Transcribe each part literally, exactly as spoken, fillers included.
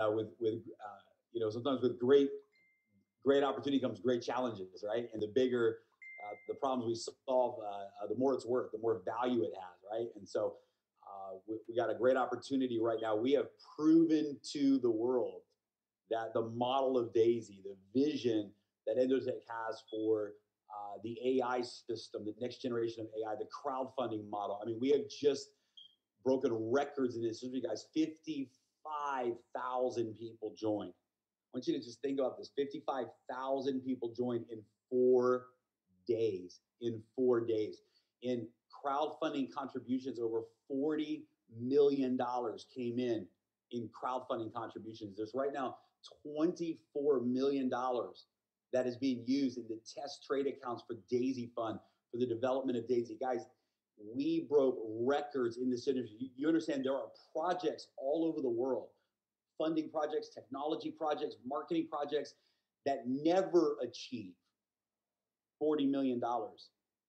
uh, with with uh, you know, sometimes with great great opportunity comes great challenges, right? And the bigger uh, the problems we solve, uh, uh, the more it's worth, the more value it has, right? And so uh, we, we got a great opportunity right now. We have proven to the world that the model of Daisy, the vision that EndoTech has for uh, the A I system, the next generation of A I, the crowdfunding model. I mean, we have just broken records in this industry, guys. fifty-five thousand people joined. I want you to just think about this. fifty-five thousand people joined in four days, in four days. In crowdfunding contributions, over forty million dollars came in in crowdfunding contributions. There's right now twenty-four million dollars that is being used in the test trade accounts for Daisy Fund, for the development of Daisy. Guys, we broke records in this industry. You understand there are projects all over the world, funding projects, technology projects, marketing projects that never achieve forty million dollars,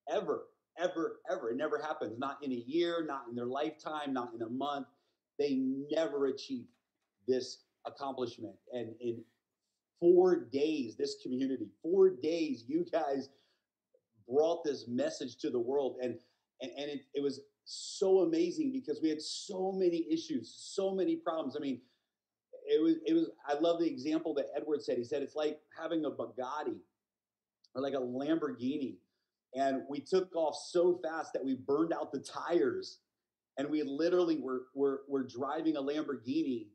ever, ever, ever. It never happens, not in a year, not in their lifetime, not in a month. They never achieve this accomplishment. And in four days, this community, four days, you guys brought this message to the world. And and, and it, it was so amazing because we had so many issues, so many problems. I mean, it was, it was, I love the example that Edward said. He said, it's like having a Bugatti or like a Lamborghini. And we took off so fast that we burned out the tires. And we literally were, were, were driving a Lamborghini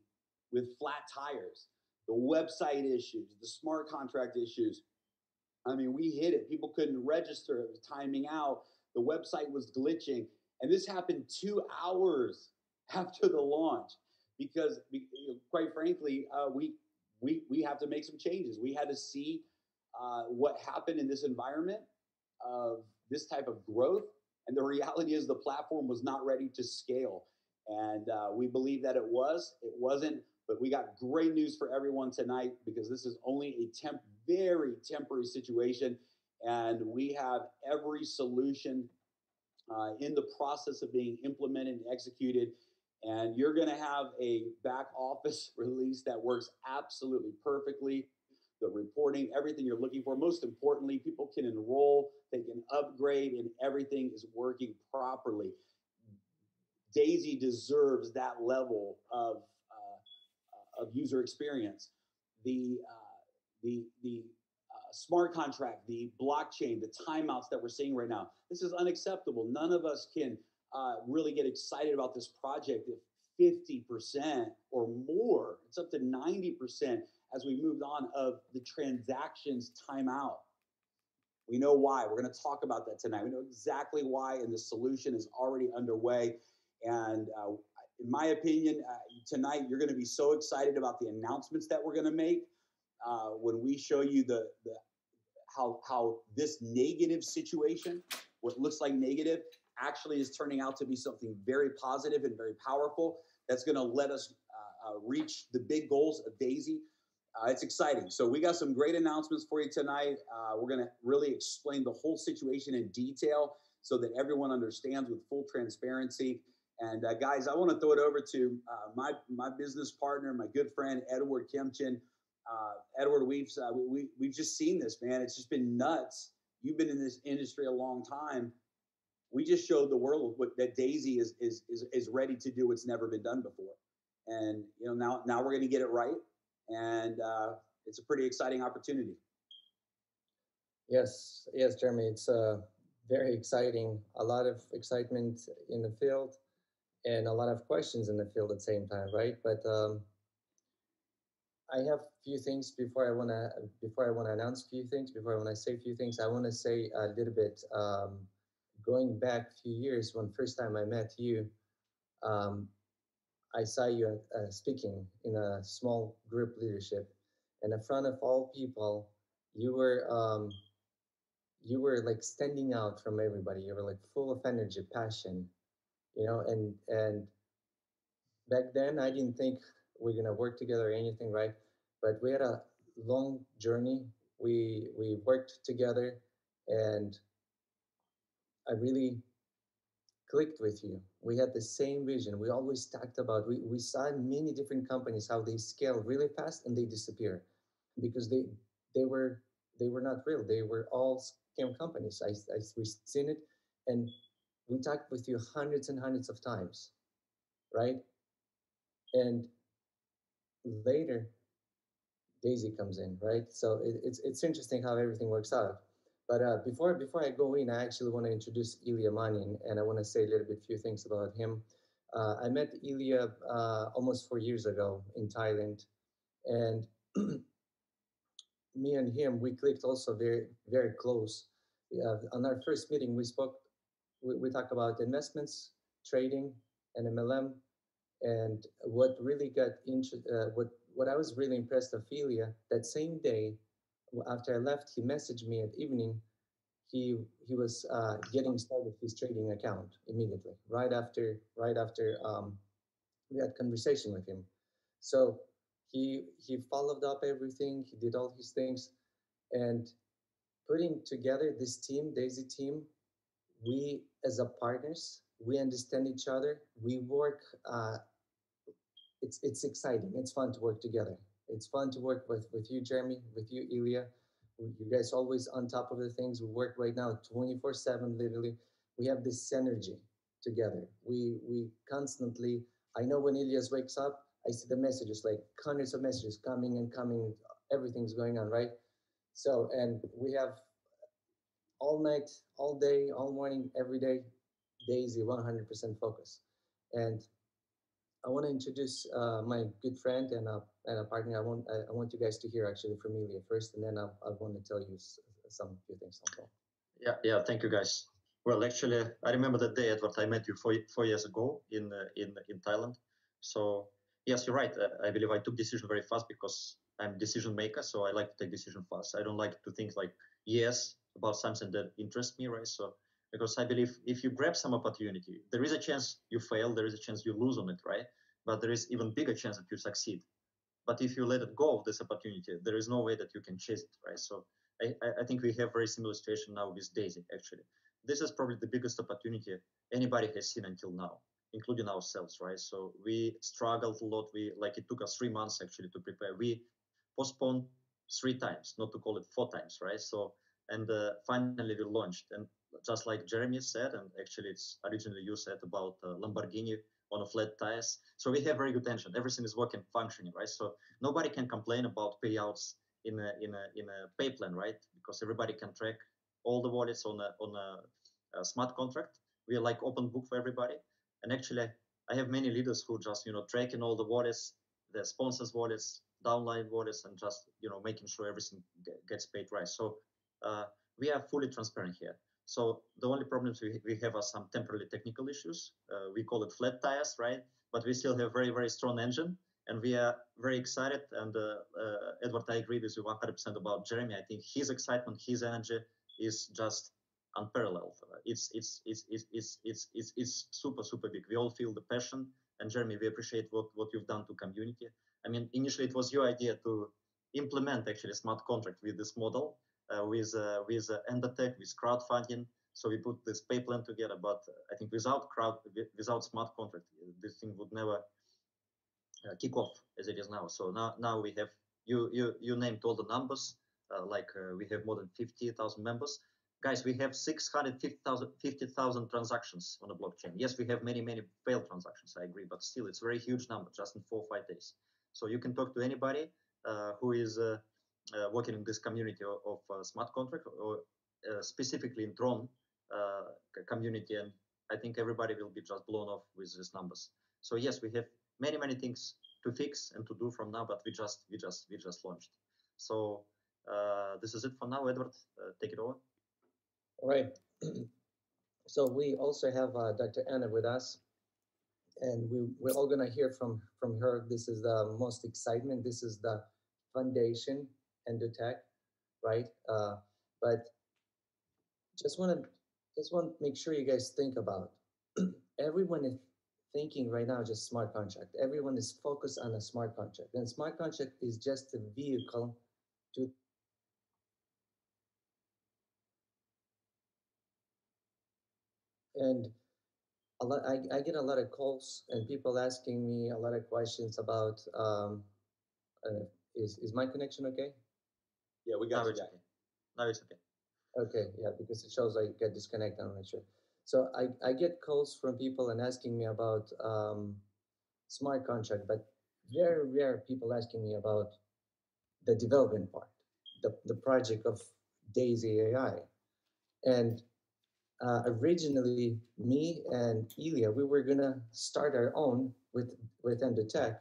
with flat tires. The website issues, the smart contract issues. I mean, we hit it. People couldn't register. It was timing out. The website was glitching. And this happened two hours after the launch because, quite frankly, uh, we, we, we have to make some changes. We had to see uh, what happened in this environment of this type of growth. And the reality is the platform was not ready to scale. And uh, we believe that it was, it wasn't, but we got great news for everyone tonight because this is only a temp, very temporary situation. And we have every solution uh, in the process of being implemented and executed. And you're gonna have a back office release that works absolutely perfectly. The reporting, everything you're looking for. Most importantly, people can enroll, they can upgrade, and everything is working properly. Daisy deserves that level of uh, of user experience. The uh, the the uh, smart contract, the blockchain, the timeouts that we're seeing right now. This is unacceptable. None of us can uh, really get excited about this project if fifty percent or more. It's up to ninety percent. As we moved on of the transactions timeout. We know why. We're going to talk about that tonight. We know exactly why, and the solution is already underway. And uh, in my opinion, uh, tonight you're going to be so excited about the announcements that we're going to make uh, when we show you the, the how how this negative situation, what looks like negative, actually is turning out to be something very positive and very powerful. That's going to let us uh, uh, reach the big goals of Daisy. Uh, it's exciting. So we got some great announcements for you tonight. Uh, we're going to really explain the whole situation in detail so that everyone understands with full transparency. And uh, guys, I want to throw it over to uh, my my business partner, my good friend, Edward Kempchen. Uh, Edward, we've, uh, we, we've just seen this, man. It's just been nuts. You've been in this industry a long time. We just showed the world what, that Daisy is, is, is, is ready to do what's never been done before. And you know now, now we're going to get it right. And uh, it's a pretty exciting opportunity. Yes, yes, Jeremy, it's uh, very exciting. A lot of excitement in the field and a lot of questions in the field at the same time, right? But um, I have a few things before I want to before I want to announce a few things, before I want to say a few things, I want to say a little bit, um, going back a few years when first time I met you, um, I saw you uh, speaking in a small group leadership, and in front of all people, you were um, you were like standing out from everybody. You were like full of energy, passion, you know. And and back then, I didn't think we're gonna work together or anything, right? But we had a long journey. We we worked together, and I really clicked with you. We had the same vision. We always talked about, we, we saw many different companies, how they scale really fast and they disappear because they they were they were not real. They were all scam companies. I, I, we've seen it. And we talked with you hundreds and hundreds of times, right? And later, Daisy comes in, right? So it, it's it's interesting how everything works out. But uh, before before I go in, I actually want to introduce Ilya Manin, and I want to say a little bit few things about him. Uh, I met Ilya uh, almost four years ago in Thailand, and me and him, we clicked also very very close. Uh, on our first meeting, we spoke, we, we talked about investments, trading, and M L M, and what really got into uh, what what I was really impressed with Ilya that same day. After I left, he messaged me at evening. He he was uh, getting started his trading account immediately, right after right after um, we had conversation with him. So he he followed up everything. He did all his things, and putting together this team, Daisy team, we as a partners, we understand each other. We work. Uh, it's it's exciting. It's fun to work together. It's fun to work with, with you, Jeremy, with you, Ilya. You guys always on top of the things. We work right now twenty-four seven, literally. We have this synergy together. We we constantly, I know when Ilya wakes up, I see the messages, like hundreds of messages coming and coming. Everything's going on, right? So, and we have all night, all day, all morning, every day, Daisy, one hundred percent focus. And I want to introduce uh, my good friend and a, and a partner. I want I want you guys to hear actually from Ilya first, and then I, I want to tell you some few things. Yeah, yeah. Thank you, guys. Well, actually, I remember the day, Edward. I met you four, four years ago in uh, in in Thailand. So yes, you're right. I, I believe I took decision very fast because I'm decision maker. So I like to take decision fast. I don't like to think like yes about something that interests me, right? So. Because I believe if you grab some opportunity, there is a chance you fail, there is a chance you lose on it, right? But there is even bigger chance that you succeed. But if you let it go of this opportunity, there is no way that you can chase it, right? So I, I think we have very similar situation now with Daisy, actually. This is probably the biggest opportunity anybody has seen until now, including ourselves, right? So we struggled a lot. We like it took us three months actually to prepare. We postponed three times, not to call it four times, right? So and uh, finally we launched. And just like Jeremy said, and actually it's originally you said about uh, Lamborghini on a flat tires. So we have very good engine. Everything is working, functioning, right? So nobody can complain about payouts in a in a in a pay plan, right? Because everybody can track all the wallets on a on a, a smart contract. We are like open book for everybody. And actually, I have many leaders who just you know tracking all the wallets, the sponsors' wallets, downline wallets, and just you know making sure everything gets paid right. So uh, we are fully transparent here. So the only problems we, we have are some temporarily technical issues. Uh, we call it flat tires, right? But we still have very, very strong engine, and we are very excited. And uh, uh, Edward, I agree with you one hundred percent about Jeremy. I think his excitement, his energy is just unparalleled. It's it's it's it's it's it's it's, it's super, super big. We all feel the passion. And Jeremy, we appreciate what, what you've done to community. I mean, initially it was your idea to implement actually smart contract with this model. Uh, with uh, with uh, EndoTech, with crowdfunding, so we put this pay plan together. But uh, I think without crowd, without smart contract, this thing would never uh, kick off as it is now. So now, now we have you you you named all the numbers. Uh, like uh, we have more than fifty thousand members, guys. We have six hundred fifty thousand transactions on the blockchain. Yes, we have many many failed transactions. I agree, but still, it's a very huge number just in four or five days. So you can talk to anybody uh, who is. Uh, Uh, working in this community of, of uh, smart contract, or uh, specifically in Tron uh, community, and I think everybody will be just blown off with these numbers. So yes, we have many many things to fix and to do from now, but we just we just we just launched. So uh, this is it for now. Edward, uh, take it over. All right. So we also have uh, Doctor Anna with us, and we we're all gonna hear from from her. This is the most excitement. This is the foundation. EndoTech, right? Uh, but just want to just want to make sure you guys think about everyone is thinking right now just smart contract. Everyone is focused on a smart contract, and smart contract is just a vehicle to and a lot, I, I get a lot of calls and people asking me a lot of questions about, um, uh, is, is my connection okay? Yeah, we got it. Okay. No, it's okay. Okay, yeah, because it shows I get disconnected, I'm not sure. So I, I get calls from people and asking me about um, smart contract, but very rare people asking me about the development part, the, the project of Daisy A I. And uh, originally, me and Ilya, we were gonna start our own with, with EndoTech,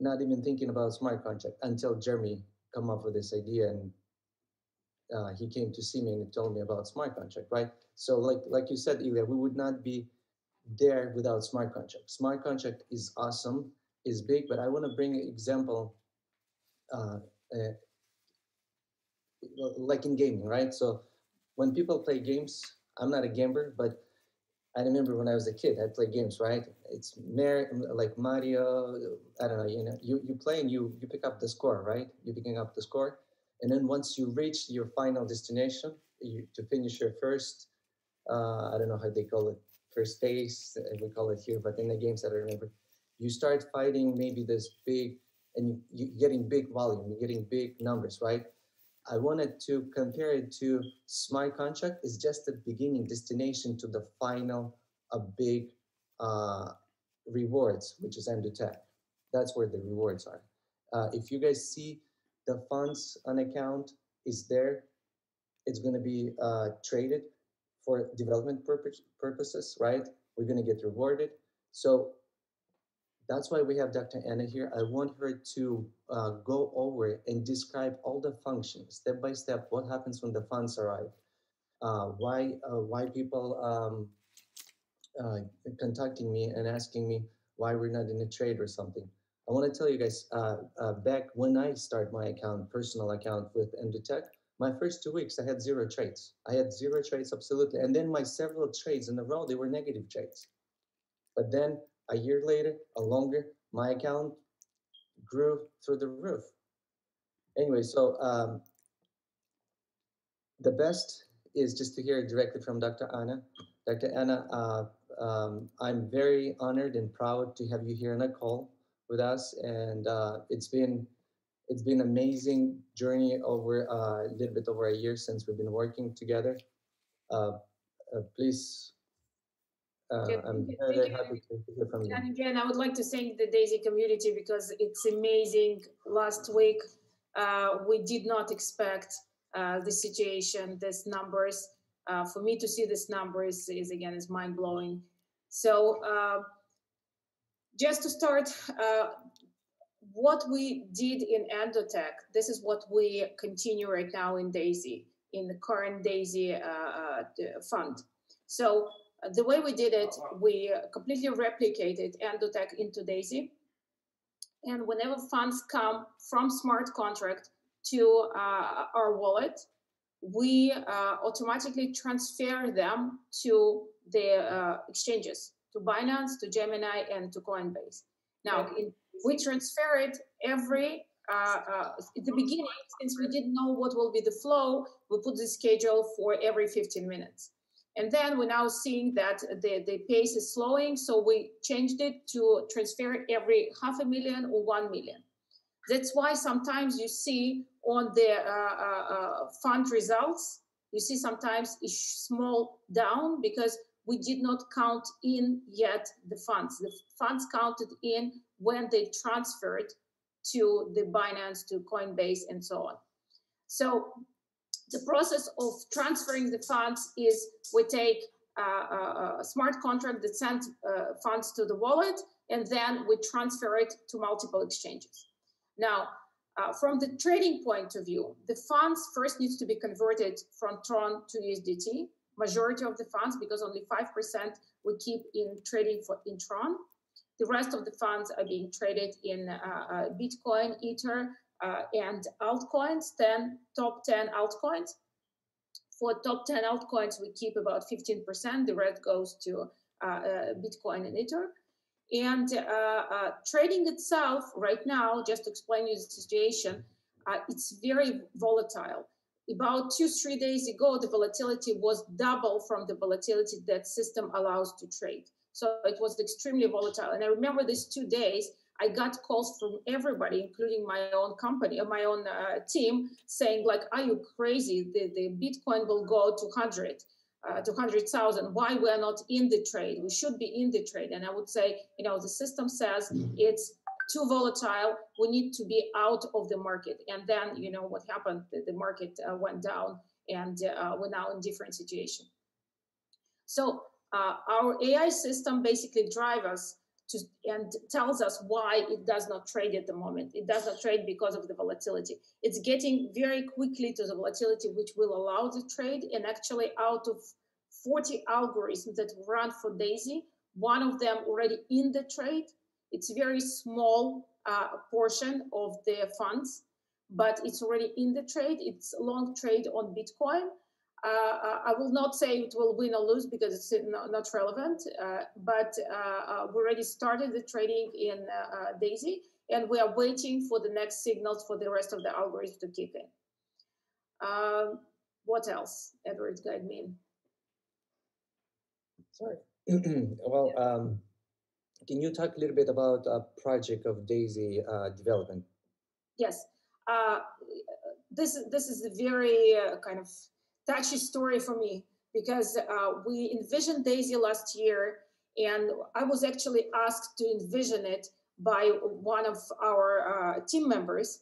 not even thinking about smart contract until Jeremy come up with this idea, and Uh, he came to see me and told me about smart contract, right? So like like you said, Ilya, we would not be there without smart contract. Smart contract is awesome, is big, but I want to bring an example uh, uh, like in gaming, right? So when people play games, I'm not a gamer, but I remember when I was a kid, I played games, right? It's Mar- like Mario, I don't know, you know, you, you play and you, you pick up the score, right? You're picking up the score. And then once you reach your final destination, you, to finish your first, uh, I don't know how they call it, first phase, we call it here, but in the games that I remember, you start fighting maybe this big, and you, you're getting big volume, you're getting big numbers, right? I wanted to compare it to smart contract is just the beginning destination to the final, a big uh, rewards, which is EndoTech. That's where the rewards are. Uh, if you guys see, the funds on account is there. It's going to be uh, traded for development purpose, purposes, right? We're going to get rewarded. So that's why we have Doctor Anna here. I want her to uh, go over and describe all the functions, step by step, what happens when the funds arrive, uh, why uh, why people um, uh, contacting me and asking me why we're not in a trade or something. I want to tell you guys, uh, uh, back when I started my account, personal account with EndoTech, my first two weeks, I had zero trades. I had zero trades, absolutely. And then my several trades in a row, they were negative trades. But then a year later, a longer, my account grew through the roof. Anyway, so um, the best is just to hear directly from Doctor Anna. Doctor Anna, uh, um, I'm very honored and proud to have you here on a call with us, and uh, it's been it's been amazing journey over a uh, little bit over a year since we've been working together. Uh, uh, please, uh, yeah, I'm very, very happy to hear from you. And again, I would like to thank the Daisy community because it's amazing. Last week, uh, we did not expect uh, the situation, these numbers. Uh, for me to see these numbers is again is mind blowing. So. Uh, Just to start, uh, what we did in EndoTech, this is what we continue right now in Daisy, in the current Daisy uh, fund. So uh, the way we did it, we completely replicated EndoTech into Daisy. And whenever funds come from smart contract to uh, our wallet, we uh, automatically transfer them to the uh, exchanges. To Binance, to Gemini, and to Coinbase. Now, in, we transfer it every, uh, uh, at the beginning, since we didn't know what will be the flow, we put the schedule for every fifteen minutes. And then we're now seeing that the, the pace is slowing, so we changed it to transfer every half a million or one million. That's why sometimes you see on the uh, uh, fund results, you see sometimes a small down because we did not count in yet the funds. The funds counted in when they transferred to the Binance, to Coinbase, and so on. So the process of transferring the funds is we take uh, a, a smart contract that sends uh, funds to the wallet, and then we transfer it to multiple exchanges. Now, uh, from the trading point of view, the funds first needs to be converted from Tron to U S D T. Majority of the funds, because only five percent we keep in trading for in Tron. The rest of the funds are being traded in uh, uh, Bitcoin, Ether, uh, and altcoins, ten, top ten altcoins. For top ten altcoins, we keep about fifteen percent. The rest goes to uh, uh, Bitcoin and Ether. And uh, uh, trading itself right now, just to explain you the situation, uh, it's very volatile. About two, three days ago, the volatility was double from the volatility that system allows to trade. So it was extremely volatile. And I remember these two days, I got calls from everybody, including my own company, my own uh, team, saying like, are you crazy? The, the Bitcoin will go to one hundred. Uh, to one hundred thousand, why we are not in the trade? We should be in the trade. And I would say, you know, the system says it's too volatile. We need to be out of the market. And then, you know, what happened? The, the market uh, went down, and uh, we're now in a different situation. So uh, our A I system basically drives us to, and tells us why it does not trade at the moment. It does not trade because of the volatility. It's getting very quickly to the volatility which will allow the trade. And actually, out of forty algorithms that run for Daisy, one of them already in the trade. It's very small uh, portion of the funds, but it's already in the trade. It's a long trade on Bitcoin. Uh, I will not say it will win or lose because it's not relevant, uh, but uh, we already started the trading in uh, Daisy, and we are waiting for the next signals for the rest of the algorithm to kick in. Uh, what else, Edward, guide me in. Sorry. Well, um, can you talk a little bit about a project of Daisy uh, development? Yes. Uh, this, this is a very uh, kind of touchy story for me, because uh, we envisioned Daisy last year, and I was actually asked to envision it by one of our uh, team members.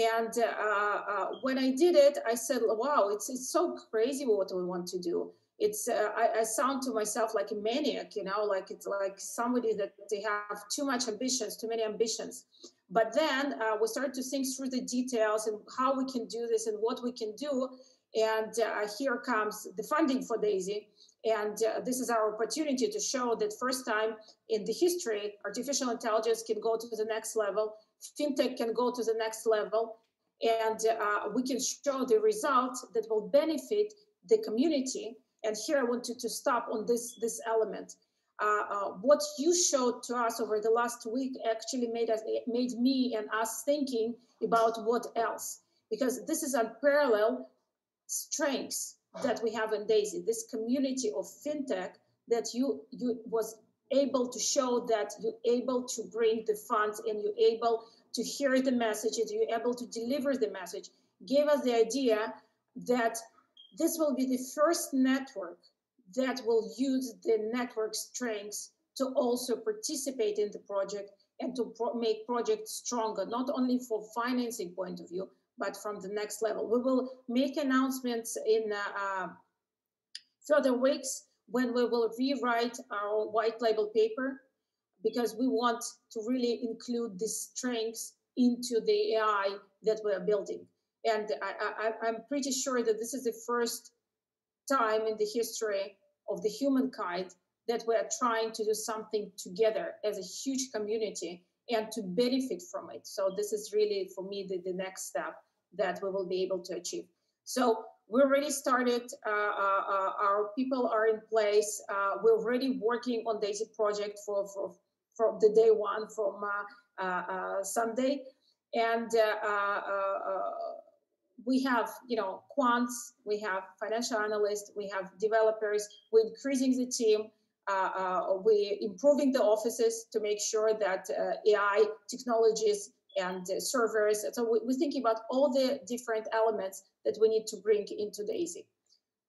Um, and uh, uh, when I did it, I said, wow, it's, it's so crazy what we want to do. It's uh, I, I sound to myself like a maniac, you know, like it's like somebody that they have too much ambitions, too many ambitions. But then uh, we started to think through the details and how we can do this and what we can do. And uh, here comes the funding for Daisy. And uh, this is our opportunity to show that first time in the history, artificial intelligence can go to the next level, fintech can go to the next level, and uh, we can show the results that will benefit the community. And here I wanted to stop on this, this element. Uh, uh, what you showed to us over the last week actually made, us, made me and us thinking about what else, because this is unparalleled strengths that we have in Daisy, this community of fintech that you you was able to show, that you're able to bring the funds and you're able to hear the messages, you're able to deliver the message, gave us the idea that this will be the first network that will use the network strengths to also participate in the project and to pro make projects stronger, not only for financing point of view, but from the next level. We will make announcements in uh, uh, further weeks when we will rewrite our white label paper, because we want to really include the strengths into the A I that we are building. And I, I, I'm pretty sure that this is the first time in the history of the humankind that we are trying to do something together as a huge community and to benefit from it. So this is really, for me, the, the next step that we will be able to achieve. So we already started, uh, uh, our people are in place. Uh, we're already working on Daisy project for, for, for the day one from uh, uh, Sunday. And uh, uh, uh, we have, you know, quants, we have financial analysts, we have developers, we're increasing the team. Uh, uh, we're improving the offices to make sure that uh, A I technologies and uh, servers, so we, we're thinking about all the different elements that we need to bring into Daisy.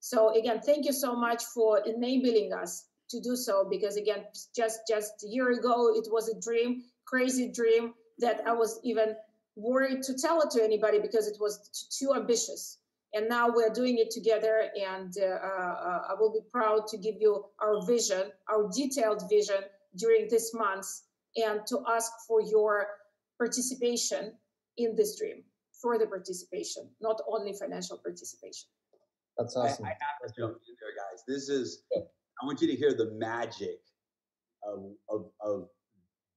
So again, thank you so much for enabling us to do so, because again, just, just a year ago, it was a dream, crazy dream that I was even worried to tell it to anybody because it was too ambitious. And now we're doing it together, and uh, uh, I will be proud to give you our vision, our detailed vision during this month, and to ask for your participation in this dream, further participation, not only financial participation. That's awesome. I, I have to jump in there, guys. This is, yeah. I want you to hear the magic of, of, of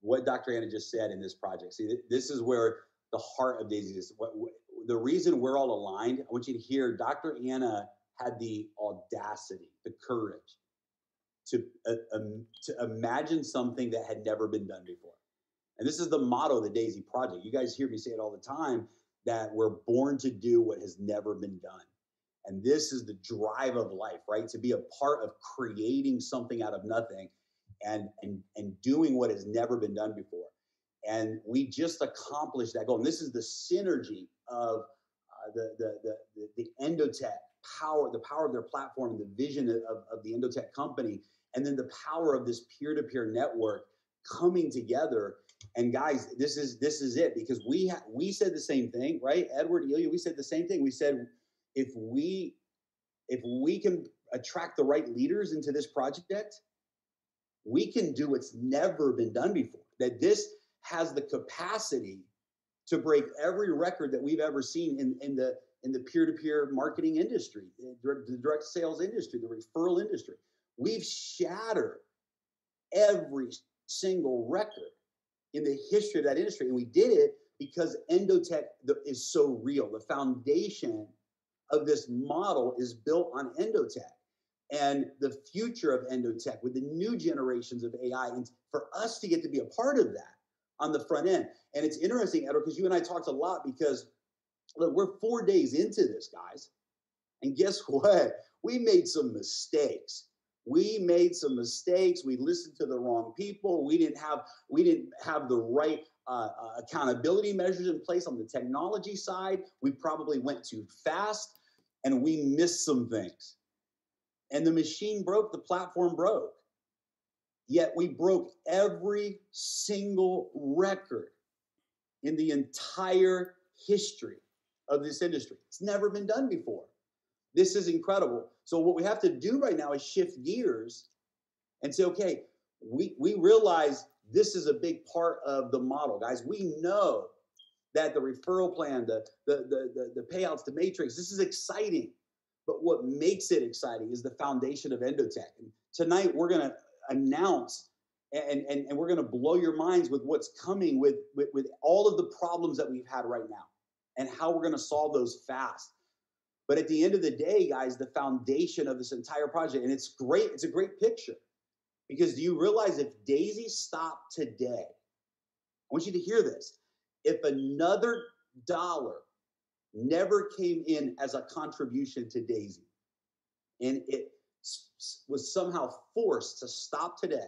what Doctor Anna just said in this project. See, this is where the heart of Daisy is. What, what, The reason we're all aligned, I want you to hear Doctor Anna had the audacity, the courage to, uh, um, to imagine something that had never been done before. And this is the motto of the Daisy Project. You guys hear me say it all the time, that we're born to do what has never been done. And this is the drive of life, right? To be a part of creating something out of nothing and, and, and doing what has never been done before. And we just accomplished that goal. And this is the synergy of uh, the, the, the, the EndoTech power, the power of their platform, the vision of, of the EndoTech company, and then the power of this peer-to-peer network coming together. And guys, this is this is it, because we ha- we said the same thing, right? Edward, Ilya, we said the same thing. We said if we if we can attract the right leaders into this project, we can do what's never been done before. That this has the capacity to break every record that we've ever seen in, in the in the peer-to-peer marketing industry, the direct sales industry, the referral industry. We've shattered every single record in the history of that industry. And we did it because EndoTech is so real. The foundation of this model is built on EndoTech. And the future of EndoTech with the new generations of A I, and for us to get to be a part of that on the front end. And it's interesting, Edward, because you and I talked a lot, because look, we're four days into this, guys. And guess what? We made some mistakes. We made some mistakes. We listened to the wrong people. We didn't have we didn't have the right uh, accountability measures in place on the technology side. We probably went too fast, and we missed some things. And the machine broke. The platform broke. Yet we broke every single record in the entire history of this industry. It's never been done before. This is incredible. So what we have to do right now is shift gears and say, okay, we, we realize this is a big part of the model, guys. We know that the referral plan, the, the, the, the, the payouts, the matrix, this is exciting. But what makes it exciting is the foundation of EndoTech. And tonight, we're going to announce and, and, and we're going to blow your minds with what's coming with, with, with all of the problems that we've had right now and how we're going to solve those fast. But at the end of the day, guys, the foundation of this entire project, and it's great, it's a great picture. Because do you realize if Daisy stopped today, I want you to hear this, if another dollar never came in as a contribution to Daisy, and it was somehow forced to stop today,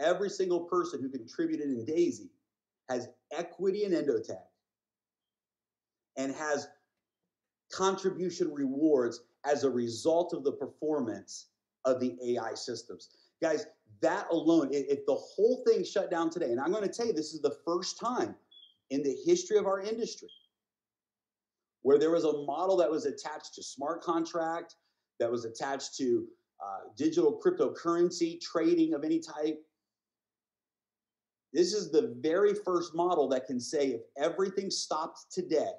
every single person who contributed in Daisy has equity in EndoTech and has contribution rewards as a result of the performance of the A I systems. Guys, that alone, if the whole thing shut down today, and I'm going to tell you, this is the first time in the history of our industry where there was a model that was attached to smart contract, that was attached to uh, digital cryptocurrency trading of any type. This is the very first model that can say if everything stopped today,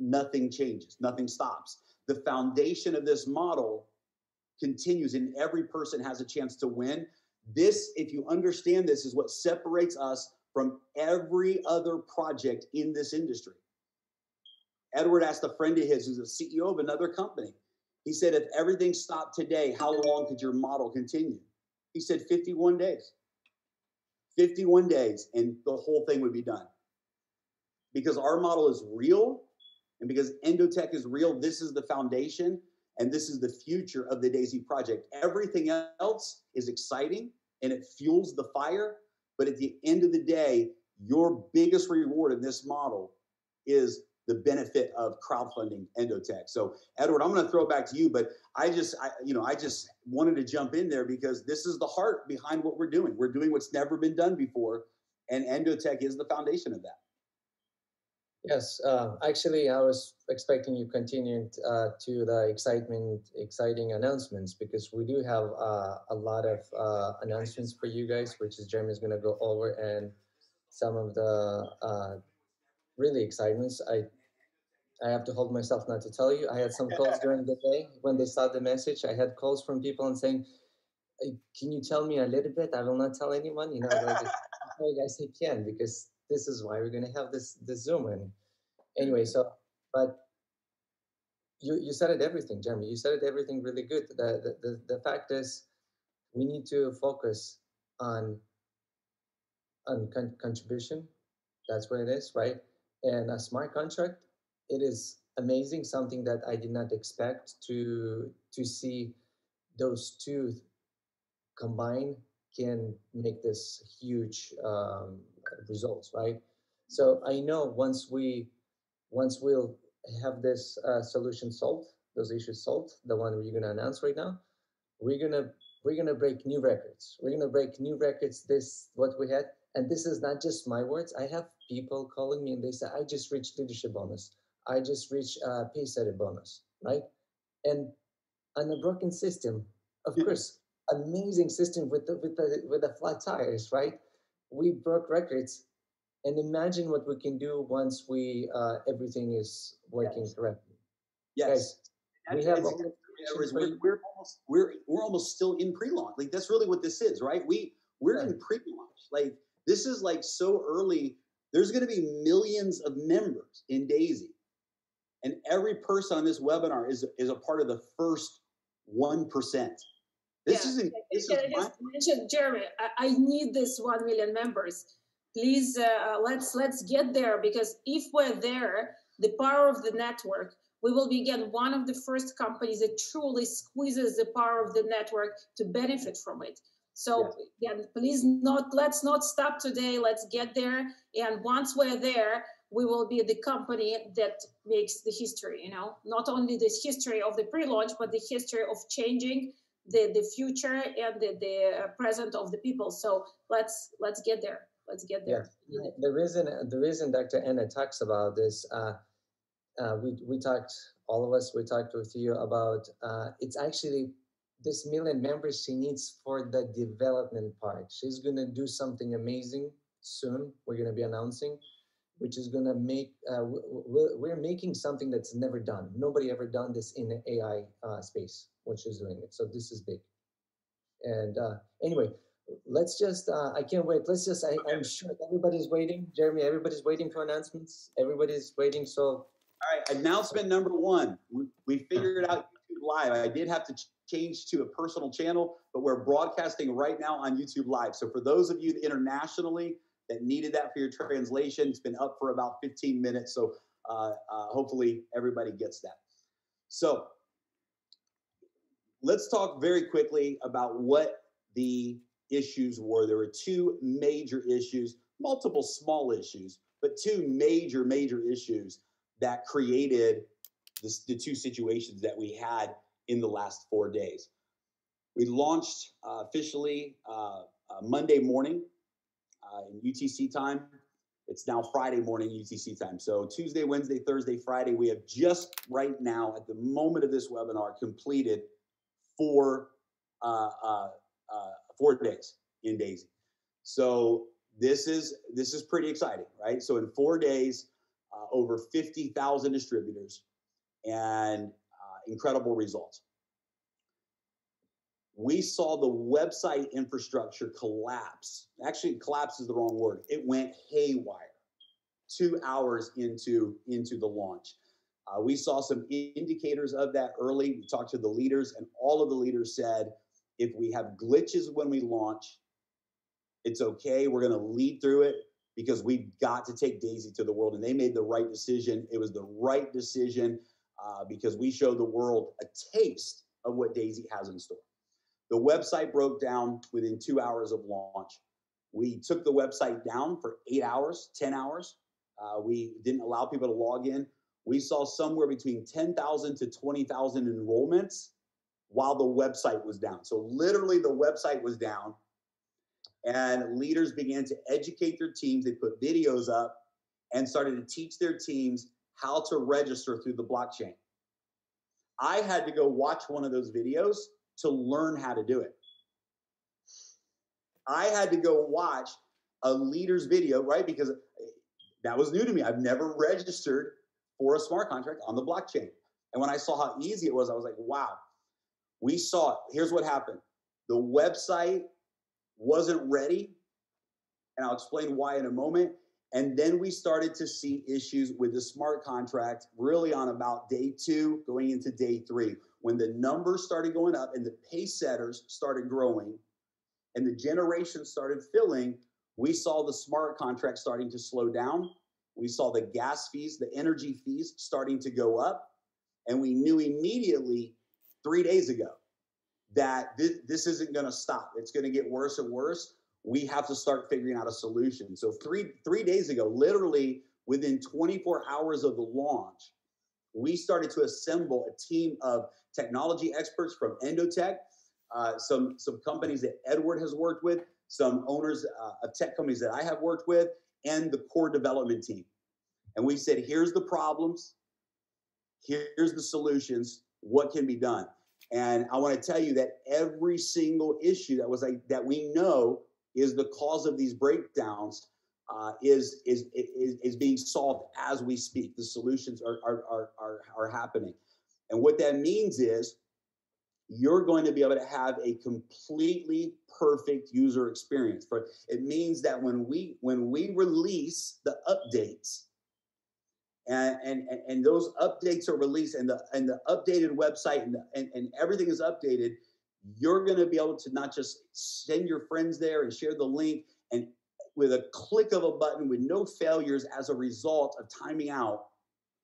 nothing changes. Nothing stops. The foundation of this model continues, and every person has a chance to win. This, if you understand this, is what separates us from every other project in this industry. Edward asked a friend of his who's a C E O of another company. He said, if everything stopped today, how long could your model continue? He said, fifty-one days. fifty-one days, and the whole thing would be done. Because our model is real, and because EndoTech is real, this is the foundation, and this is the future of the Daisy project. Everything else is exciting, and it fuels the fire. But at the end of the day, your biggest reward in this model is the benefit of crowdfunding EndoTech. So, Edward, I'm going to throw it back to you, but I just, I, you know, I just wanted to jump in there because this is the heart behind what we're doing. We're doing what's never been done before, and EndoTech is the foundation of that. Yes, uh, actually, I was expecting you continued uh, to the excitement, exciting announcements, because we do have uh, a lot of uh, announcements for you guys, which is Jeremy's going to go over, and some of the uh, really excitements. I I have to hold myself not to tell you. I had some calls during the day when they saw the message. I had calls from people and saying, "Can you tell me a little bit? I will not tell anyone." You know, like, "Oh, guys, I can," because this is why we're going to have this, this Zoom. And anyway, so, but you, you said it everything, Jeremy. You said it everything really good. The, the, the fact is, we need to focus on, on con- contribution. That's what it is, right? And a smart contract, it is amazing, something that I did not expect to to see. Those two combined can make this huge um, results, right? So I know once we once we'll have this uh, solution solved, those issues solved, the one we're gonna announce right now, we're gonna we're gonna break new records. We're gonna break new records. This what we had, and this is not just my words. I have people calling me and they say, "I just reached leadership bonus. I just reached uh, pay setter bonus," right? And on a broken system, of yeah. course, amazing system with the, with the with the flat tires, right? We broke records. And imagine what we can do once we uh, everything is working yes. correctly. Yes, guys, we have. Exactly we're, we're almost we're we're almost still in pre-launch. Like that's really what this is, right? We we're yeah. in pre-launch. Like this is like so early. There's going to be millions of members in Daisy, and every person on this webinar is is a part of the first one percent. This yeah. is. This Can is I just mention, Jeremy, I, I need this one million members. Please, uh, let's let's get there, because if we're there, the power of the network, we will be again one of the first companies that truly squeezes the power of the network to benefit from it. So yeah. again, please not let's not stop today. Let's get there, and once we're there, we will be the company that makes the history. You know, not only this history of the pre-launch, but the history of changing the the future and the, the present of the people. So let's let's get there. Let's get there. Yeah. The reason, the reason Doctor Anna talks about this, uh, uh, we we talked, all of us, we talked with you about. Uh, it's actually this million members she needs for the development part. She's gonna do something amazing soon. We're gonna be announcing, which is gonna make. Uh, we're making something that's never done. Nobody ever done this in the A I uh, space. What she's doing it. So this is big. And uh, anyway. Let's just, uh, I can't wait. Let's just, I, okay. I'm sure everybody's waiting. Jeremy, everybody's waiting for announcements. Everybody's waiting, so. All right, announcement number one. We, we figured out YouTube Live. I did have to ch change to a personal channel, but we're broadcasting right now on YouTube Live. So for those of you internationally that needed that for your translation, it's been up for about fifteen minutes. So uh, uh, hopefully everybody gets that. So let's talk very quickly about what the issues were. There were two major issues, multiple small issues, but two major, major issues that created this, the two situations that we had in the last four days. We launched uh, officially uh, uh, Monday morning uh, in U T C time. It's now Friday morning U T C time. So Tuesday, Wednesday, Thursday, Friday, we have just right now at the moment of this webinar completed four uh, uh, uh, Four days in Daisy. So this is this is pretty exciting, right? So in four days, uh, over fifty thousand distributors and uh, incredible results. We saw the website infrastructure collapse. Actually, collapse is the wrong word. It went haywire two hours into, into the launch. Uh, we saw some indicators of that early. We talked to the leaders, and all of the leaders said, if we have glitches when we launch, it's okay. We're going to lead through it because we've got to take Daisy to the world. And they made the right decision. It was the right decision uh, because we showed the world a taste of what Daisy has in store. The website broke down within two hours of launch. We took the website down for eight hours, ten hours. Uh, we didn't allow people to log in. We saw somewhere between ten thousand to twenty thousand enrollments while the website was down. So literally the website was down, and leaders began to educate their teams. They put videos up and started to teach their teams how to register through the blockchain. I had to go watch one of those videos to learn how to do it. I had to go watch a leader's video, right? Because that was new to me. I've never registered for a smart contract on the blockchain. And when I saw how easy it was, I was like, wow. We saw it. Here's what happened. The website wasn't ready, and I'll explain why in a moment. And then we started to see issues with the smart contract really on about day two, going into day three, when the numbers started going up and the pay setters started growing and the generation started filling. We saw the smart contract starting to slow down. We saw the gas fees, the energy fees starting to go up. And we knew immediately three days ago that th- this isn't going to stop. It's going to get worse and worse. We have to start figuring out a solution. So three, three days ago, literally within twenty-four hours of the launch, we started to assemble a team of technology experts from EndoTech, uh, some, some companies that Edward has worked with, some owners uh, of tech companies that I have worked with, and the core development team. And we said, here's the problems, here's the solutions, what can be done? And I want to tell you that every single issue that was like, that we know is the cause of these breakdowns uh, is, is is is being solved as we speak. The solutions are are are are, are happening, and what that means is you're going to be able to have a completely perfect user experience. For it means that when we when we release the updates, and and and those updates are released, and the and the updated website and the, and, and everything is updated, you're going to be able to not just send your friends there and share the link, and with a click of a button, with no failures as a result of timing out,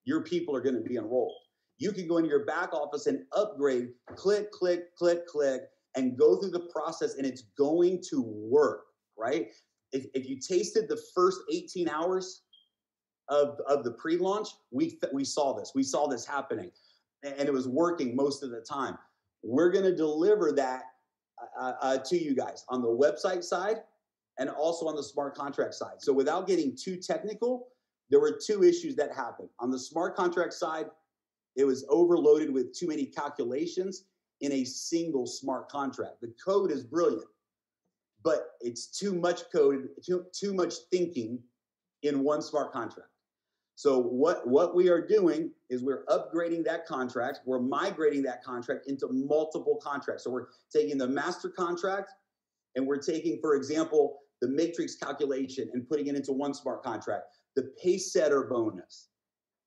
your people are going to be enrolled. You can go into your back office and upgrade, click, click, click, click, and go through the process, and it's going to work, right? If, if you tasted the first eighteen hours of, of the pre-launch, we, we saw this. We saw this happening, and it was working most of the time. We're going to deliver that uh, uh, to you guys on the website side and also on the smart contract side. So without getting too technical, there were two issues that happened. On the smart contract side, it was overloaded with too many calculations in a single smart contract. The code is brilliant, but it's too much code, too, too much thinking in one smart contract. So what, what we are doing is we're upgrading that contract. We're migrating that contract into multiple contracts. So we're taking the master contract and we're taking, for example, the matrix calculation and putting it into one smart contract, the pace setter bonus,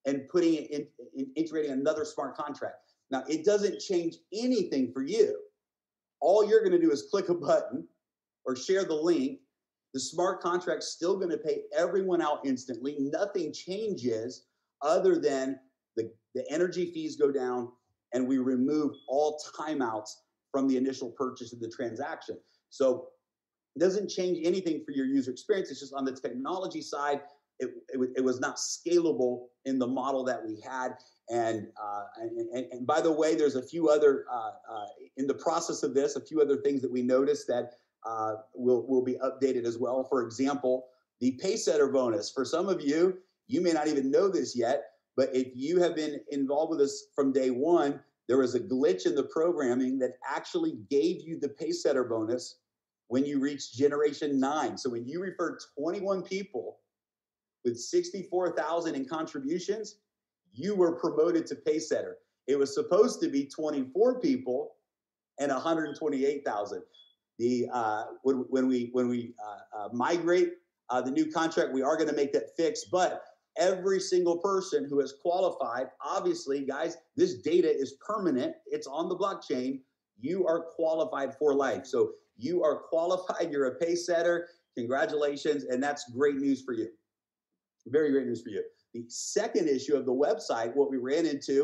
and putting it in, in integrating another smart contract. Now, it doesn't change anything for you. All you're going to do is click a button or share the link. The smart contract's still going to pay everyone out instantly. Nothing changes other than the, the energy fees go down, and we remove all timeouts from the initial purchase of the transaction. So it doesn't change anything for your user experience. It's just on the technology side, it, it, it was not scalable in the model that we had. And, uh, and, and, and by the way, there's a few other, uh, uh, in the process of this, a few other things that we noticed that Uh, will will be updated as well. For example, the pay setter bonus. For some of you, you may not even know this yet, but if you have been involved with us from day one, there was a glitch in the programming that actually gave you the pay setter bonus when you reached generation nine. So when you refer twenty-one people with sixty-four thousand in contributions, you were promoted to pay setter. It was supposed to be twenty-four people and one hundred twenty-eight thousand. The uh, when, when we when we uh, uh, migrate uh, the new contract, we are going to make that fix. But every single person who has qualified, obviously, guys, this data is permanent. It's on the blockchain. You are qualified for life. So you are qualified. You're a pay setter. Congratulations, and that's great news for you. Very great news for you. The second issue of the website, what we ran into,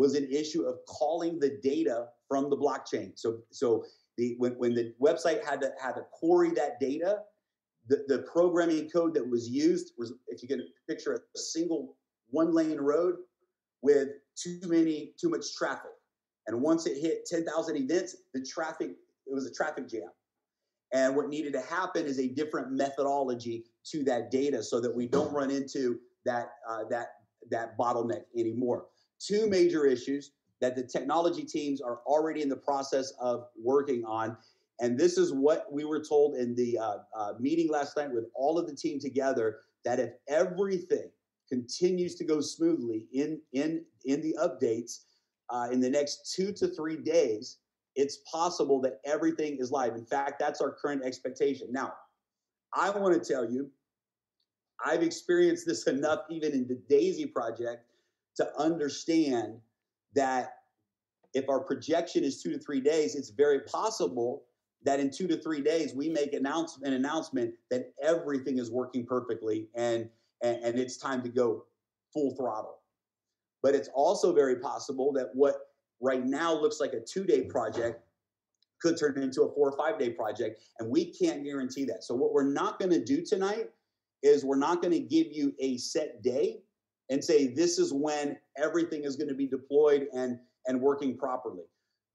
was an issue of calling the data from the blockchain. So so. The, when, when the website had to, had to query that data, the, the programming code that was used was, if you can picture a single one-lane road with too many, too much traffic. And once it hit ten thousand events, the traffic, it was a traffic jam. And what needed to happen is a different methodology to that data so that we don't run into that, uh, that, that bottleneck anymore. Two major issues that the technology teams are already in the process of working on. And this is what we were told in the uh, uh, meeting last night with all of the team together, that if everything continues to go smoothly in, in, in the updates, uh, in the next two to three days, it's possible that everything is live. In fact, that's our current expectation. Now, I want to tell you, I've experienced this enough even in the Daisy project to understand that if our projection is two to three days, it's very possible that in two to three days we make announce, an announcement that everything is working perfectly, and and, and it's time to go full throttle. But it's also very possible that what right now looks like a two-day project could turn into a four or five-day project, and we can't guarantee that. So what we're not going to do tonight is we're not going to give you a set day and say this is when everything is going to be deployed and, and working properly,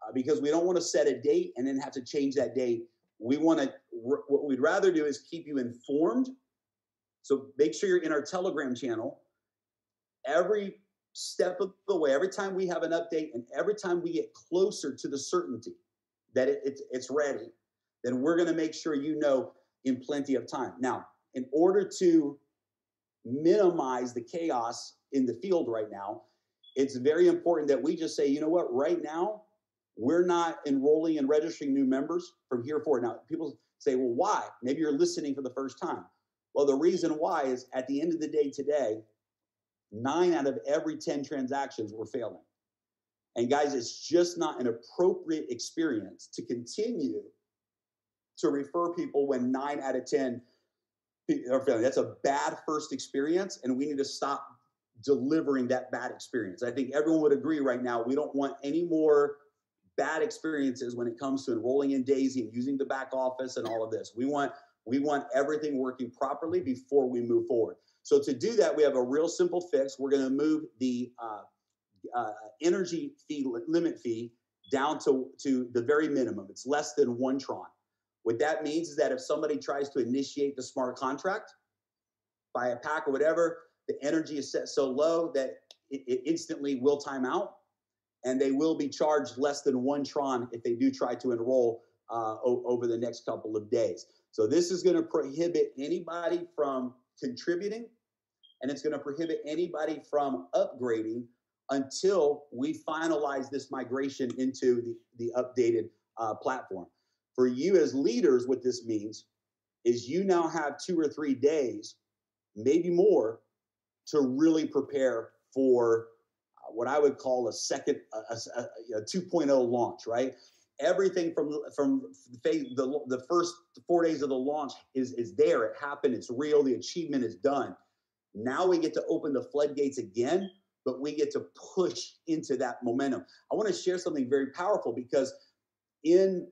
uh, because we don't want to set a date and then have to change that date. We want to, what we'd rather do is keep you informed. So make sure you're in our Telegram channel every step of the way, every time we have an update and every time we get closer to the certainty that it, it, it's ready, then we're going to make sure you know in plenty of time. Now, in order to minimize the chaos in the field right now, it's very important that we just say, you know what, right now, we're not enrolling and registering new members from here forward. Now, people say, well, why? Maybe you're listening for the first time. Well, the reason why is at the end of the day today, nine out of every ten transactions were failing. And guys, it's just not an appropriate experience to continue to refer people when nine out of ten are failing. That's a bad first experience, and we need to stop delivering that bad experience. I think everyone would agree right now, we don't want any more bad experiences when it comes to enrolling in Daisy and using the back office and all of this. We want, we want everything working properly before we move forward. So to do that, we have a real simple fix. We're going to move the uh, uh, energy fee limit fee down to, to the very minimum. It's less than one Tron. What that means is that if somebody tries to initiate the smart contract, buy a pack or whatever, the energy is set so low that it, it instantly will time out. And they will be charged less than one Tron if they do try to enroll uh, over the next couple of days. So this is going to prohibit anybody from contributing, and it's going to prohibit anybody from upgrading until we finalize this migration into the, the updated uh, platform. For you as leaders, what this means is you now have two or three days, maybe more, to really prepare for what I would call a second, a, a, a two point oh launch, right? Everything from from the, the first four days of the launch is, is there. It happened. It's real. The achievement is done. Now we get to open the floodgates again, but we get to push into that momentum. I want to share something very powerful, because in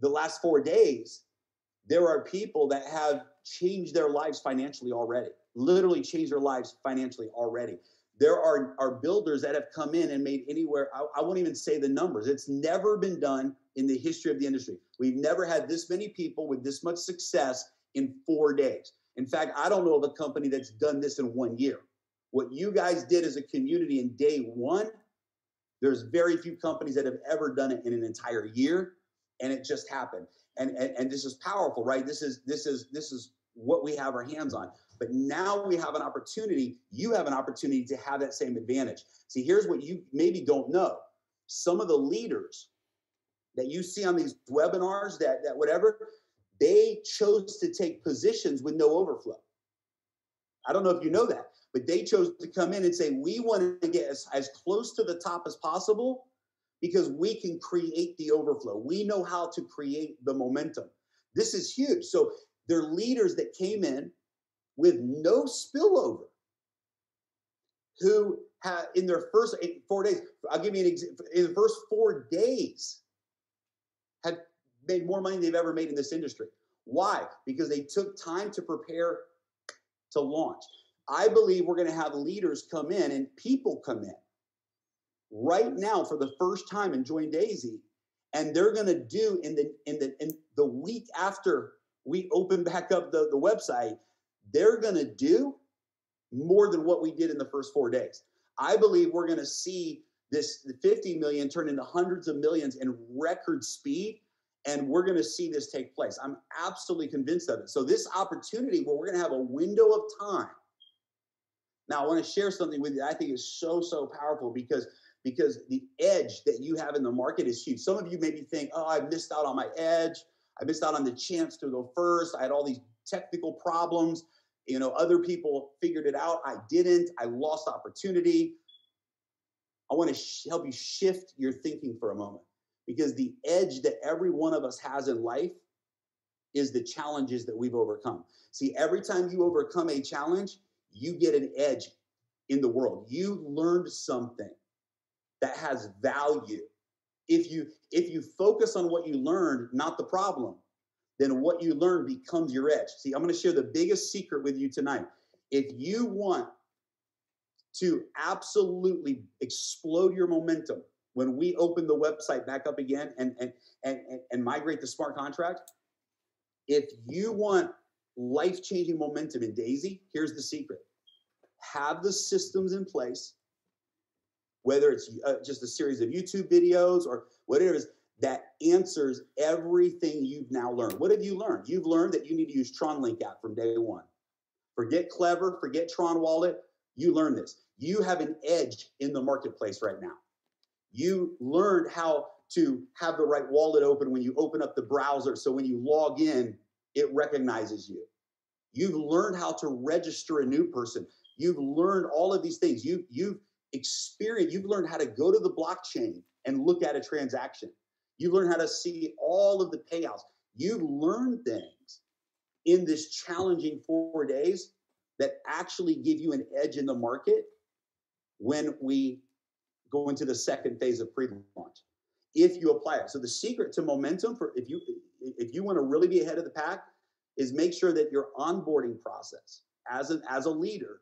the last four days, there are people that have changed their lives financially already, literally changed their lives financially already. There are, are builders that have come in and made anywhere, I, I won't even say the numbers. It's never been done in the history of the industry. We've never had this many people with this much success in four days. In fact, I don't know of a company that's done this in one year. What you guys did as a community in day one, there's very few companies that have ever done it in an entire year, and it just happened. And, and, and this is powerful, right? This is, this is, this is what we have our hands on. But now we have an opportunity, you have an opportunity to have that same advantage. See, here's what you maybe don't know. Some of the leaders that you see on these webinars, that, that whatever, they chose to take positions with no overflow. I don't know if you know that, but they chose to come in and say, we want to get as, as close to the top as possible because we can create the overflow. We know how to create the momentum. This is huge. So they're leaders that came in with no spillover, who have in their first eight, four days, I'll give you an example, in the first four days have made more money than they've ever made in this industry. Why? Because they took time to prepare to launch. I believe we're gonna have leaders come in and people come in right now for the first time and join Daisy, and they're gonna do in the, in the, in the week after we open back up the, the website, they're going to do more than what we did in the first four days. I believe we're going to see this fifty million turn into hundreds of millions in record speed, and we're going to see this take place. I'm absolutely convinced of it. So this opportunity where we're going to have a window of time. Now, I want to share something with you that I think is so, so powerful, because, because the edge that you have in the market is huge. Some of you maybe think, oh, I missed out on my edge. I missed out on the chance to go first. I had all these technical problems. You know, other people figured it out. I didn't. I lost opportunity. I want to help you shift your thinking for a moment, because the edge that every one of us has in life is the challenges that we've overcome. See, every time you overcome a challenge, you get an edge in the world. You learned something that has value. If you, if you focus on what you learned, not the problem, then what you learn becomes your edge. See, I'm going to share the biggest secret with you tonight. If you want to absolutely explode your momentum when we open the website back up again and, and, and, and migrate to smart contract, if you want life-changing momentum in Daisy, here's the secret. Have the systems in place, whether it's uh, just a series of YouTube videos or whatever it is, that answers everything you've now learned. What have you learned? You've learned that you need to use TronLink app from day one. Forget Clever, forget Tron Wallet. You learn this. You have an edge in the marketplace right now. You learned how to have the right wallet open when you open up the browser, so when you log in, it recognizes you. You've learned how to register a new person. You've learned all of these things. You, you've experienced, you've learned how to go to the blockchain and look at a transaction. You've learned how to see all of the payouts. You've learned things in this challenging four days that actually give you an edge in the market when we go into the second phase of pre-launch, if you apply it. So the secret to momentum, for if you if you want to really be ahead of the pack, is make sure that your onboarding process as an as a leader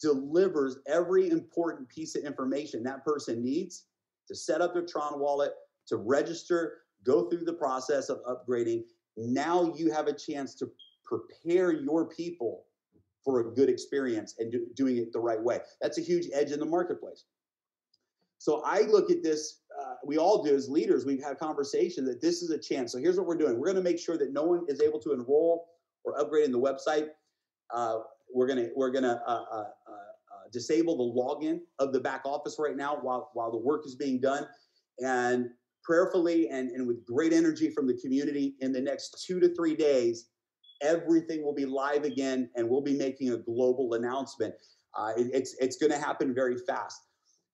delivers every important piece of information that person needs to set up their Tron wallet, to register, go through the process of upgrading. Now you have a chance to prepare your people for a good experience and do, doing it the right way. That's a huge edge in the marketplace. So I look at this, uh, we all do as leaders, we've had conversations that this is a chance. So here's what we're doing. We're going to make sure that no one is able to enroll or upgrade in the website. Uh, we're going to we're going to uh, uh, uh, disable the login of the back office right now while, while the work is being done. And prayerfully and, and with great energy from the community, in the next two to three days, everything will be live again, and we'll be making a global announcement. Uh, it, it's it's going to happen very fast.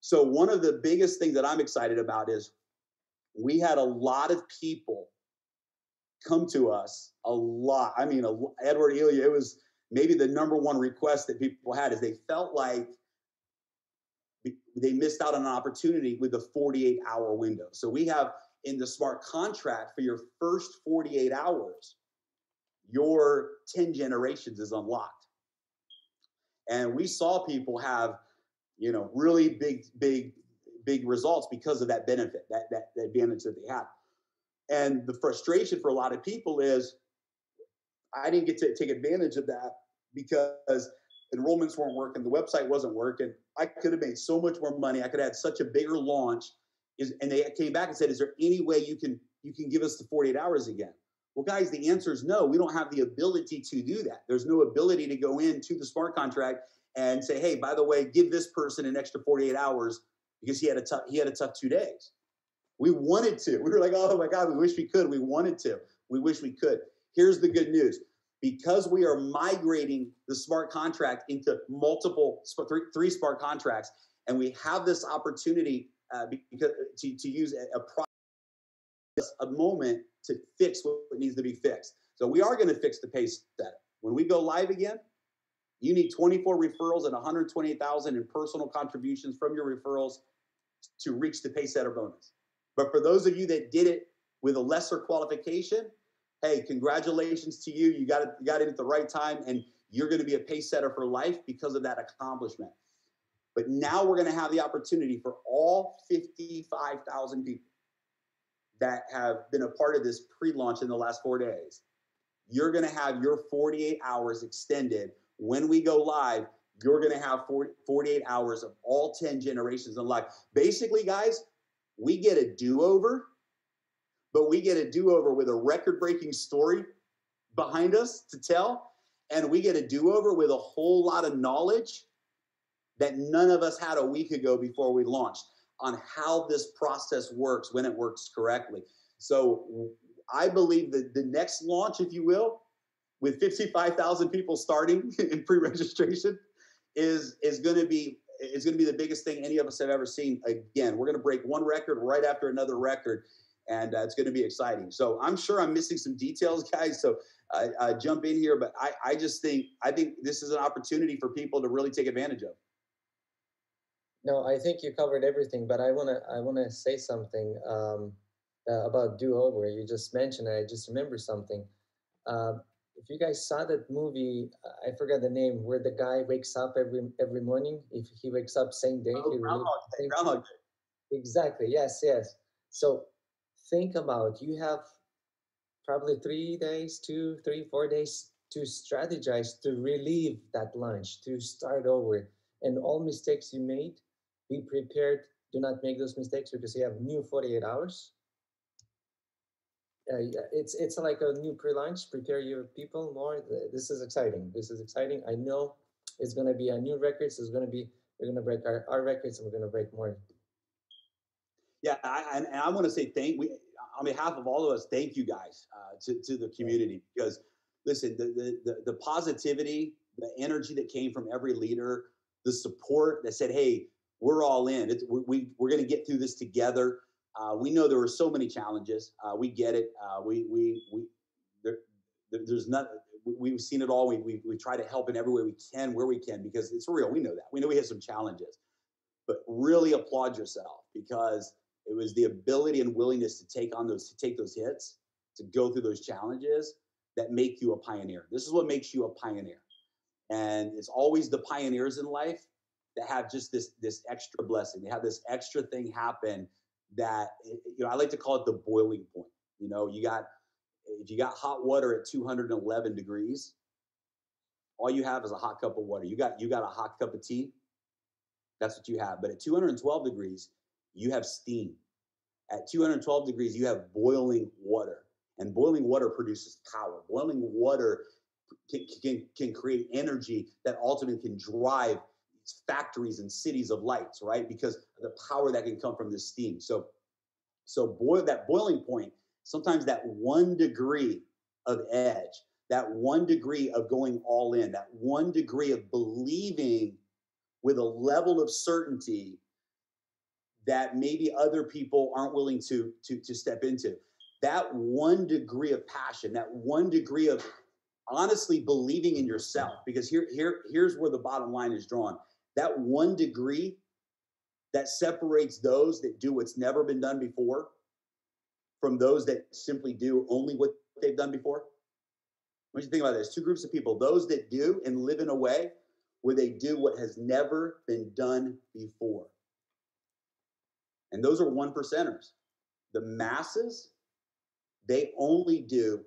So one of the biggest things that I'm excited about is we had a lot of people come to us, a lot. I mean, a, Edward, Ilya, it was maybe the number one request that people had, is they felt like they missed out on an opportunity with the forty-eight hour window. So we have in the smart contract, for your first forty-eight hours, your ten generations is unlocked. And we saw people have, you know, really big, big, big results because of that benefit, that, that, that advantage that they have. And the frustration for a lot of people is, I didn't get to take advantage of that because enrollments weren't working, the website wasn't working. I could have made so much more money. I could have had such a bigger launch. Is, and they came back and said, is there any way you can, you can give us the forty-eight hours again? Well, guys, the answer is no. We don't have the ability to do that. There's no ability to go into the smart contract and say, hey, by the way, give this person an extra forty-eight hours because he had a tough, he had a tough two days. We wanted to. We were like, oh, my God, we wish we could. We wanted to. We wish we could. Here's the good news. Because we are migrating the smart contract into multiple, three, three smart contracts, and we have this opportunity uh, because, to, to use a, a process, a moment to fix what needs to be fixed. So we are going to fix the pay setup. When we go live again, you need twenty-four referrals and one hundred twenty thousand in personal contributions from your referrals to reach the pay setter bonus. But for those of you that did it with a lesser qualification, hey, congratulations to you. You got it, you got in at the right time, and you're going to be a pay setter for life because of that accomplishment. But now we're going to have the opportunity for all fifty-five thousand people that have been a part of this pre-launch in the last four days. You're going to have your forty-eight hours extended. When we go live, you're going to have forty-eight hours of all ten generations unlocked. Basically, guys, we get a do-over, but we get a do-over with a record-breaking story behind us to tell, and we get a do-over with a whole lot of knowledge that none of us had a week ago before we launched on how this process works when it works correctly. So I believe that the next launch, if you will, with fifty-five thousand people starting in pre-registration, is is going to be is going to be the biggest thing any of us have ever seen. Again, we're going to break one record right after another record, and uh, it's going to be exciting. So I'm sure I'm missing some details, guys. So uh, uh, jump in here, but I, I just think I think this is an opportunity for people to really take advantage of. No, I think you covered everything, but I wanna I wanna say something um, uh, about Do Over. You just mentioned, I just remember something. Uh, if you guys saw that movie, I forgot the name, where the guy wakes up every every morning. If he wakes up same day, oh, he really day, day. Exactly. Yes. Yes. So think about, you have probably three days, two, three, four days to strategize, to relieve that lunch, to start over, and all mistakes you made, be prepared. Do not make those mistakes because you have new forty-eight hours. Uh, yeah, it's it's like a new pre-launch. Prepare your people more. This is exciting. This is exciting. I know it's going to be a new record. So it's going to be, we're going to break our, our records, and we're going to break more. Yeah, I, and I want to say thank we on behalf of all of us. Thank you guys uh, to to the community, because listen, the, the the the positivity, the energy that came from every leader, the support that said, "Hey, we're all in. It's, we, we we're going to get through this together." Uh, we know there were so many challenges. Uh, we get it. Uh, we we we there, there's not. We've seen it all. We we we try to help in every way we can, where we can, because it's real. We know that. We know we have some challenges, but really applaud yourself, because it was the ability and willingness to take on those, to take those hits, to go through those challenges that make you a pioneer. This is what makes you a pioneer. And it's always the pioneers in life that have just this, this extra blessing. They have this extra thing happen that, you know, I like to call it the boiling point. You know, you got, if you got hot water at two hundred eleven degrees, all you have is a hot cup of water. You got, you got a hot cup of tea. That's what you have. But at two hundred twelve degrees, you have steam. At two hundred twelve degrees, you have boiling water, and boiling water produces power. Boiling water can, can, can create energy that ultimately can drive factories and cities of lights, right? Because of the power that can come from this steam. So, so boil, that boiling point, sometimes that one degree of edge, that one degree of going all in, that one degree of believing with a level of certainty that maybe other people aren't willing to, to, to step into. That one degree of passion, that one degree of honestly believing in yourself, because here, here, here's where the bottom line is drawn. That one degree that separates those that do what's never been done before from those that simply do only what they've done before. When you think about this, two groups of people, those that do and live in a way where they do what has never been done before. And those are one percenters. The masses, they only do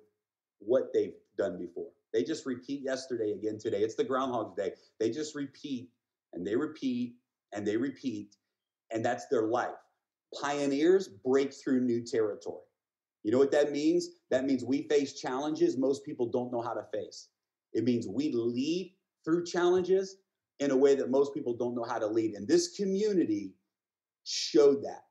what they've done before. They just repeat yesterday again today. It's the Groundhog Day. They just repeat and they repeat and they repeat, and that's their life. Pioneers break through new territory. You know what that means? That means we face challenges most people don't know how to face. It means we lead through challenges in a way that most people don't know how to lead. And this community showed that.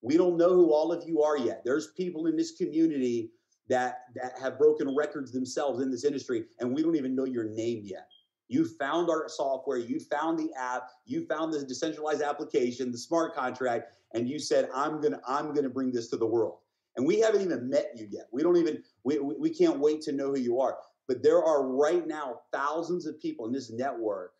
We don't know who all of you are yet. There's people in this community that that have broken records themselves in this industry, and we don't even know your name yet. You found our software, you found the app, you found the decentralized application, the smart contract, and you said, I'm gonna I'm gonna bring this to the world. And we haven't even met you yet. We don't even we we can't wait to know who you are. But there are right now thousands of people in this network,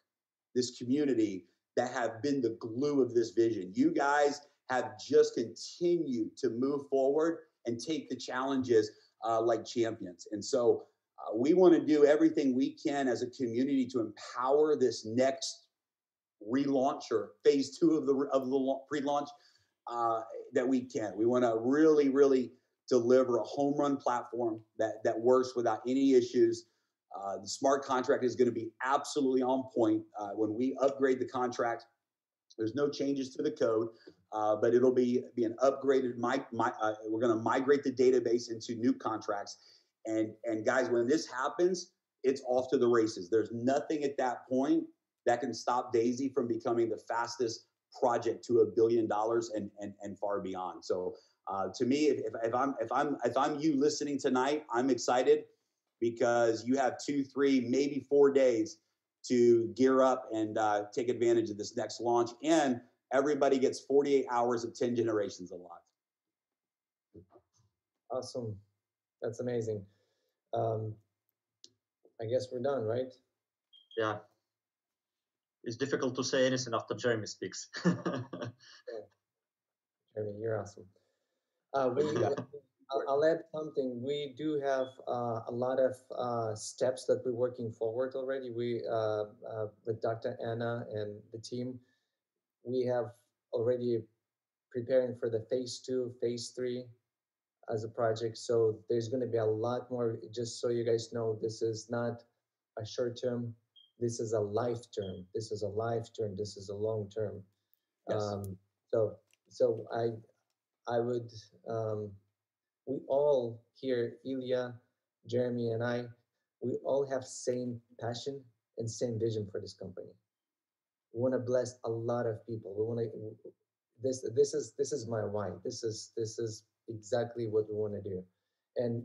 this community, that have been the glue of this vision. You guys have just continued to move forward and take the challenges uh, like champions. And so uh, we want to do everything we can as a community to empower this next relaunch or phase two of the of the pre-launch uh, that we can. We want to really, really deliver a home run platform that that works without any issues. Uh, the smart contract is going to be absolutely on point. Uh, when we upgrade the contract, there's no changes to the code, uh, but it'll be, be an upgraded, my, my, uh, we're going to migrate the database into new contracts. And, and guys, when this happens, it's off to the races. There's nothing at that point that can stop Daisy from becoming the fastest project to a billion dollars and, and, and far beyond. So uh, to me, if, if, if, I'm, if, I'm, if I'm you listening tonight, I'm excited, because you have two, three, maybe four days to gear up and uh, take advantage of this next launch. And everybody gets forty-eight hours of ten generations alive. Awesome. That's amazing. Um, I guess we're done, right? Yeah. It's difficult to say anything after Jeremy speaks. Yeah. Jeremy, you're awesome. Uh, we, yeah. I'll, I'll add something. We do have uh, a lot of uh, steps that we're working forward already. We, uh, uh, with Doctor Anna and the team, we have already preparing for the phase two, phase three as a project. So there's going to be a lot more. Just so you guys know, this is not a short term. This is a life term. This is a life term. This is a long term. Yes. Um, so, so I, I would, um, we all here, Ilya, Jeremy, and I, we all have same passion and same vision for this company. We want to bless a lot of people. We want to. This, this is, this is my why. This is, this is exactly what we want to do. And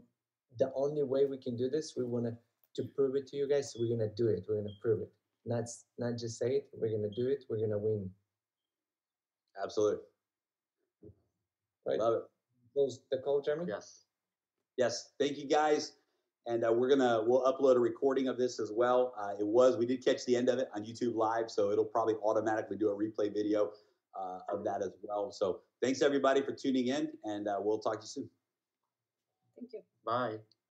the only way we can do this, we want to to prove it to you guys. So we're going to do it. We're going to prove it. Not, not just say it. We're going to do it. We're going to win. Absolutely. Right. Love it. Close the call, Jeremy? Yes. Yes. Thank you guys. And uh, we're going to, we'll upload a recording of this as well. Uh, it was, we did catch the end of it on YouTube Live. So it'll probably automatically do a replay video uh, of that as well. So thanks everybody for tuning in, and uh, we'll talk to you soon. Thank you. Bye.